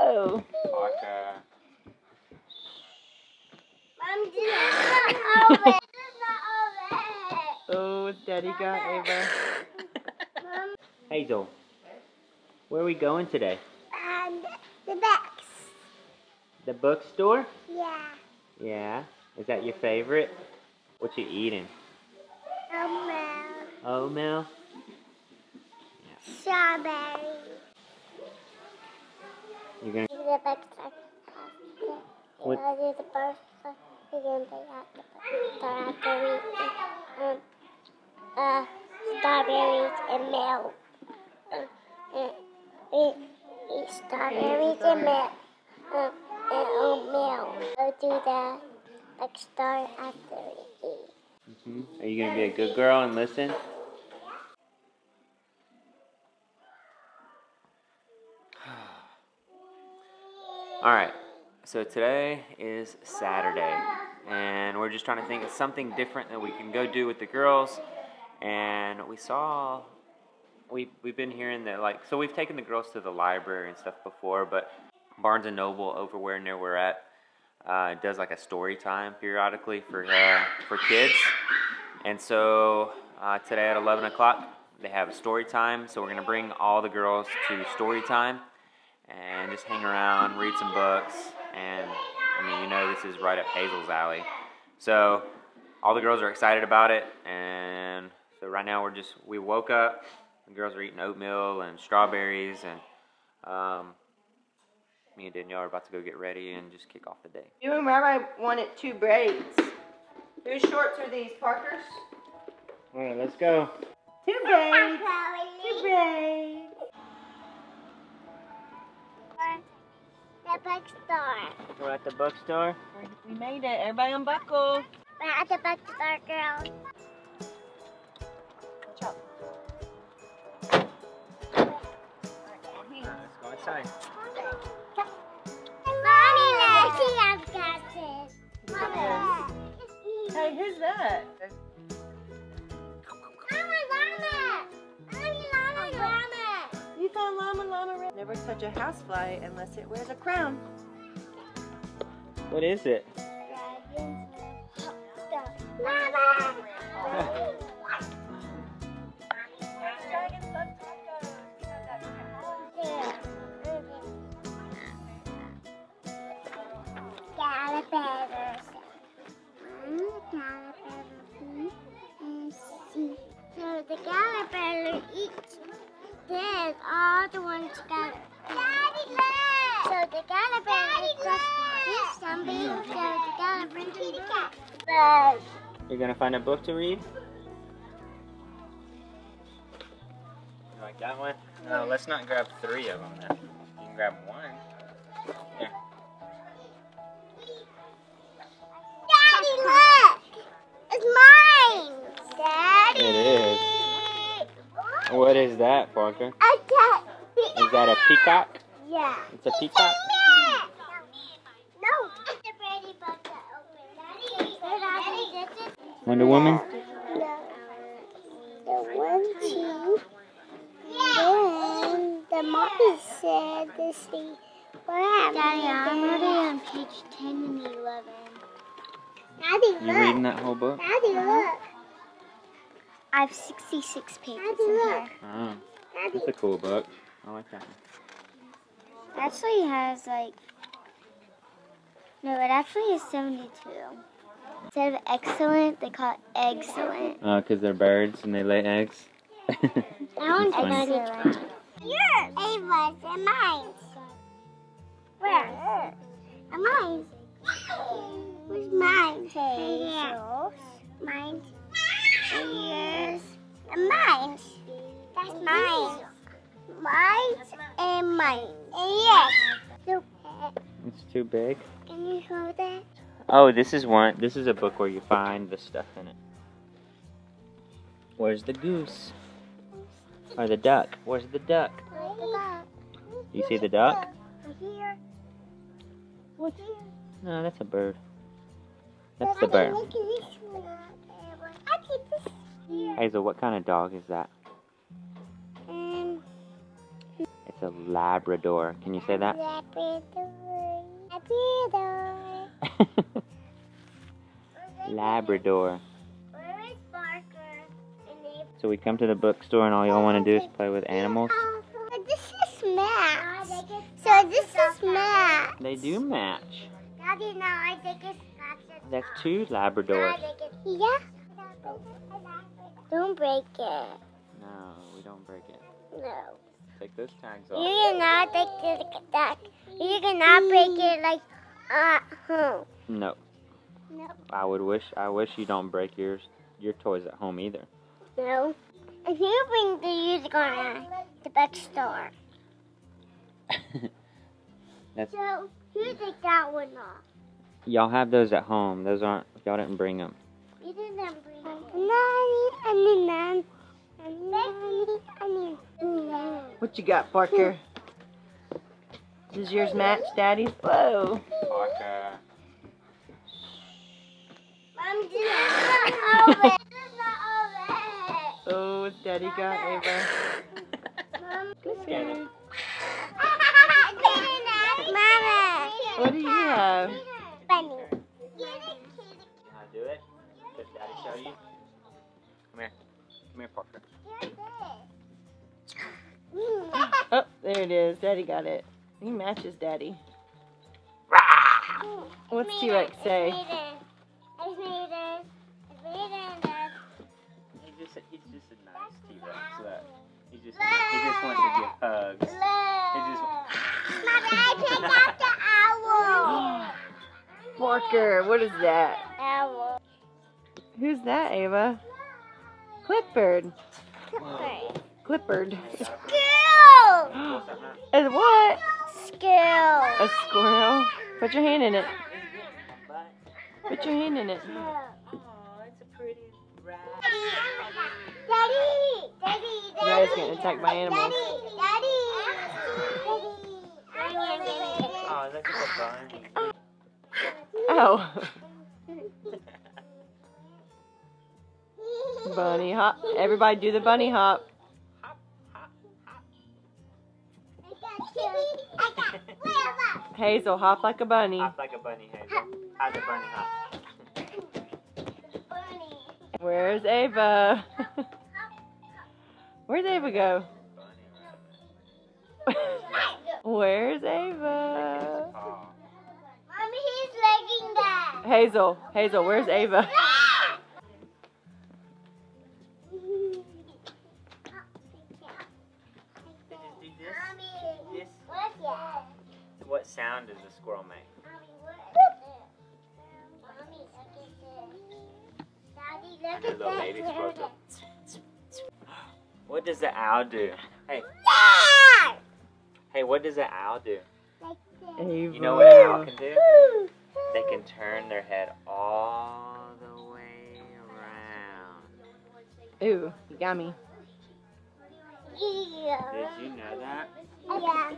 Oh. Parker. Mom, this is not over. Oh, Daddy got Ava. Hazel, where are we going today? The books. The bookstore? Yeah. Yeah? Is that your favorite? What you eating? Oatmeal. Yeah. Strawberry. You're going to do the bookstore. You're going to do the bookstore. You're going to take out the bookstore after we eat strawberries and milk. Eat strawberries and milk. And oatmeal. Go to the bookstore after we eat. Are you going to be a good girl and listen? Alright, so today is Saturday, and we're just trying to think of something different that we can go do with the girls. And we saw, we've been hearing that, like, so we've taken the girls to the library and stuff before, but Barnes and Noble over where near we're at does like a story time periodically for kids. And so today at 11 o'clock they have a story time, so we're gonna bring all the girls to story time and just hang around, read some books. And I mean, you know, this is right up Hazel's alley, so all the girls are excited about it. And so right now we woke up, the girls are eating oatmeal and strawberries, and me and Danielle are about to go get ready and just kick off the day. You remember I wanted 2 braids. Whose shorts are these, Parker's? All right, let's go. 2 braids. 2 braids. The bookstore. We're at the bookstore. We made it. Everybody unbuckle. We're at the bookstore, girls. Watch out. All right, let's go outside. Hey, who's that? Llama, llama! Llama, llama! You found llama, llama. Never touch a housefly unless it wears a crown. What is it? Llama! The caterpillar eats this, all the ones together. Daddy, look! So the caterpillar eats something, so the caterpillar brings a book. You're gonna find a book to read? You like that one? No, let's not grab 3 of them then. You can grab 1. Here. Daddy, look! It's mine! Daddy! It is. What is that, Parker? A cat. Is that a peacock? Yeah. It's a peacock? No. It's a pretty book that opens. Daddy. Wonder Woman? The 1, 2. Then the mommy said to see what happened. Daddy, I'm already on page 10 and 11. Daddy, look. You're reading that whole book? Daddy, look. I have 66 pages in here. Oh, that's a cool book. I like that one. It actually has like... No, it actually has 72. Instead of excellent, they call it egg-cellent. Oh, because they're birds and they lay eggs? That one's egg-cellent. Yours! Ava's and mine's. Where? And mine's. Where's mine's? Hazel's. Mine's. Yours and mine. That's mine. Mine and mine. Yes. It's too big. Can you hold it? Oh, this is one. This is a book where you find the stuff in it. Where's the goose? Or the duck? Where's the duck? You see the duck? Here. What's here? No, that's a bird. That's the bird. Hazel, what kind of dog is that? It's a Labrador. Can you say that? Labrador. Labrador. Labrador. Where is Parker? So we come to the bookstore and all y'all want to do is play with animals? This is match. So this is match. They do match. Daddy, no, I think it's match. That's two Labradors. Yeah. Don't break it. No, we don't break it. No. Take those tags off. You cannot take the tag. You cannot break it like at home. No. No. I wish you don't break your toys at home either. No. If you bring the unicorn at the bookstore. So you take that one off. Y'all have those at home. Those aren't. Y'all didn't bring them. You didn't bring them. What you got, Parker? Does yours match Daddy's? Whoa. Parker. Mom, this is not over. This is not over. Oh, what's Daddy got, Ava? Mom, Mama. What do you have? Bunny. Can I do it? Does Daddy show you? Come here. Come here, Parker. Oh, there it is. Daddy got it. He matches Daddy. What's T-Rex say? He's just a nice T-Rex. He just wants to give hugs. Mama, I picked out the owl. Parker, what is that? Owl. Who's that, Ava? Clifford. Clifford. Clifford. Squirrel! A what? Squirrel. A squirrel? Put your hand in it. Put your hand in it. Oh, it's a pretty rat. Daddy! Daddy! Daddy! You guys getting attacked by animals. Daddy! Daddy! Daddy! Oh, look at the barn. Oh. Bunny hop. Everybody do the bunny hop. Hazel, hop like a bunny. Hop like a bunny, Hazel. Hop the bunny hop. Bunny. Where's Ava? Where'd Ava go? Where's Ava? Mommy, he's legging that. Hazel, where's Ava? What sound does a squirrel make? Mommy, look at this. Daddy, look at this. Little lady squirrel. What does the owl do? Hey. Yeah! Hey, what does an owl do? Like that. You know what an owl can do? They can turn their head all the way around. Ooh, yummy. Yeah. Did you know that? Yeah.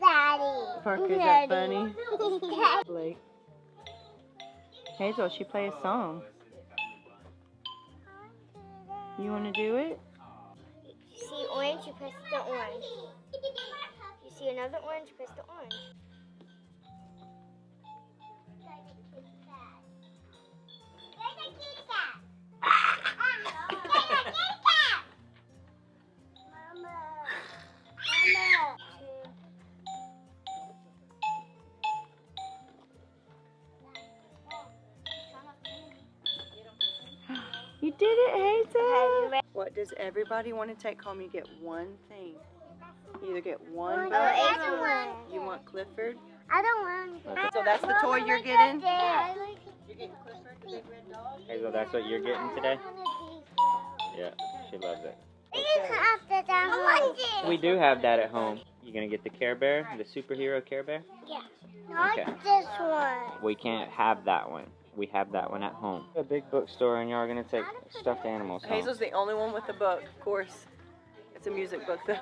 Daddy. Parker, is that funny? Blake. Hazel, she played a song. You want to do it? You see orange, you press the orange. You see another orange, press the orange. You did it, Hazel! What does everybody want to take home? You get one thing. You either get one. Oh, you want Clifford? I don't want it. So that's the toy you're getting? Yeah. You're getting Clifford, the big red dog? Hazel, that's what you're getting today? Yeah, she loves it. We do have that at home. You gonna get the Care Bear? The superhero Care Bear? Yeah. Not this one. We can't have that one. We have that one at home. A big bookstore and y'all are gonna take stuffed animals home. Hazel's the only one with a book, of course. It's a music book though.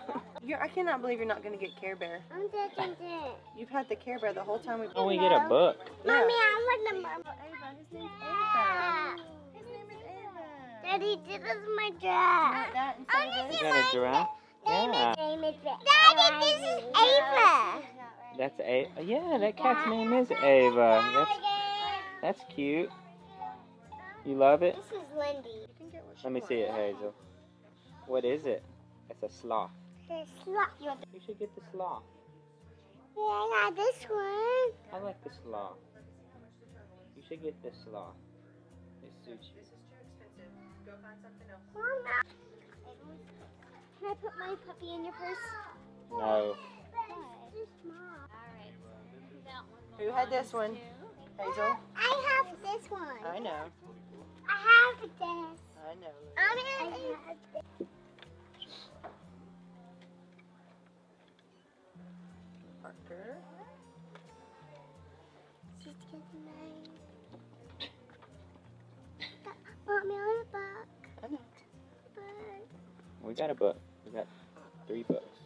I cannot believe you're not going to get Care Bear. I'm taking it. You've had the Care Bear the whole time. We get a book. Yeah. Mommy, I want the mom. Ava, his name's Ava. His name is Ava. Daddy, this is my giraffe. Is that a giraffe? Yeah. Daddy, this is Ava. That's Ava. Yeah, that cat's name is Ava. That's cute. You love it? This is Lindy. Let me see it, Hazel. What is it? It's a sloth. It's a sloth. You should get the sloth. Yeah, I got this one. I like the sloth. You should get the sloth. It suits you. This is too expensive. Go find something else. Mama. Can I put my puppy in your purse? No. It's too small. Alright. Who had this one? Hazel? I have this one. I know. I have this. I know. I'm gonna eat this. Parker. She's getting mine. Mommy, I want a book. I know. Book. We got a book. We got 3 books.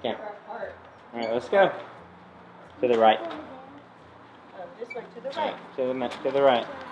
Okay. Alright, let's go. To the right. This way, to the right. To the right.